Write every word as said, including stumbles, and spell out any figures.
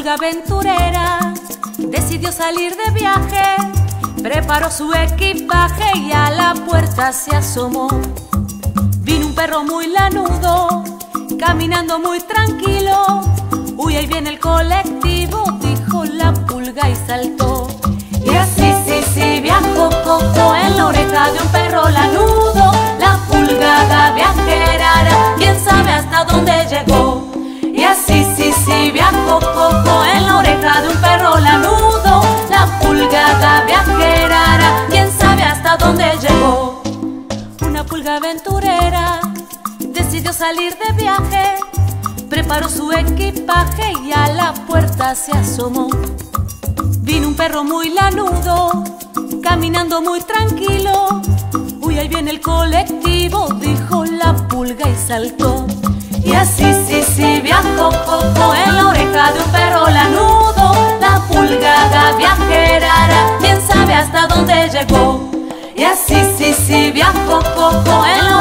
pulga aventurera decidió salir de viaje, preparó su equipaje y a la puerta se asomó. Vino un perro muy lanudo, caminando muy tranquilo. Uy, ahí viene el colectivo, dijo la pulga y saltó. Y así, sí, sí, viajó cojo en la oreja de un perro lanudo. La pulga viajera bien sabe hasta dónde llegó. Y así, sí, sí, viajó cojo en la oreja de un perro lanudo. La pulga viajera bien sabe hasta dónde llegó. Una pulga aventurera decidió salir de viaje, preparó su equipaje y a la puerta se asomó. Vino un perro muy lanudo, caminando muy tranquilo. Uy, ahí viene el colectivo, dijo la pulga y saltó. Y así, sí, sí, viajó cojo en la oreja de un perro lanudo. La pulga viajera bien sabe hasta dónde llegó. Y así, sí, sí, viajó cojo en la